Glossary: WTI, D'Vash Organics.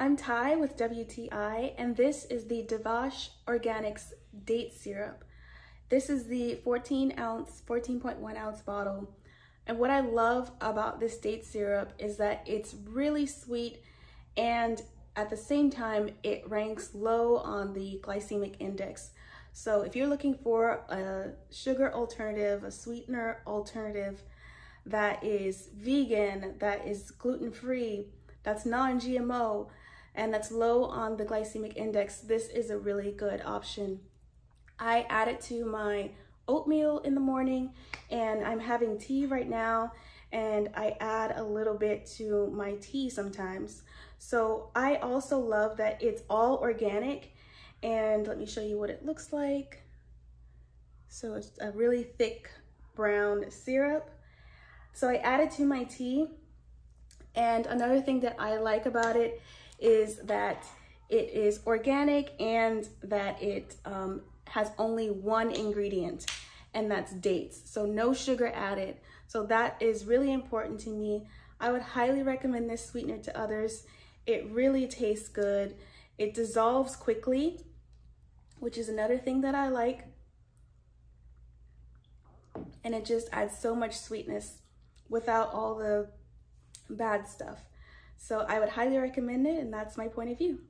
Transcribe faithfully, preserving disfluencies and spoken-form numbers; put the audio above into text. I'm Ty with W T I, and this is the D'Vash Organics Date Syrup. This is the fourteen ounce, fourteen point one ounce bottle. And what I love about this date syrup is that it's really sweet, and at the same time, it ranks low on the glycemic index. So if you're looking for a sugar alternative, a sweetener alternative that is vegan, that is gluten-free, that's non G M O, and that's low on the glycemic index, this is a really good option. I add it to my oatmeal in the morning, and I'm having tea right now, and I add a little bit to my tea sometimes. So I also love that it's all organic, and let me show you what it looks like. So it's a really thick brown syrup. So I add it to my tea. And another thing that I like about it is that it is organic and that it um, has only one ingredient, and that's dates. So no sugar added. So that is really important to me. I would highly recommend this sweetener to others. It really tastes good. It dissolves quickly, which is another thing that I like. And it just adds so much sweetness without all the bad stuff. So I would highly recommend it, and that's my point of view.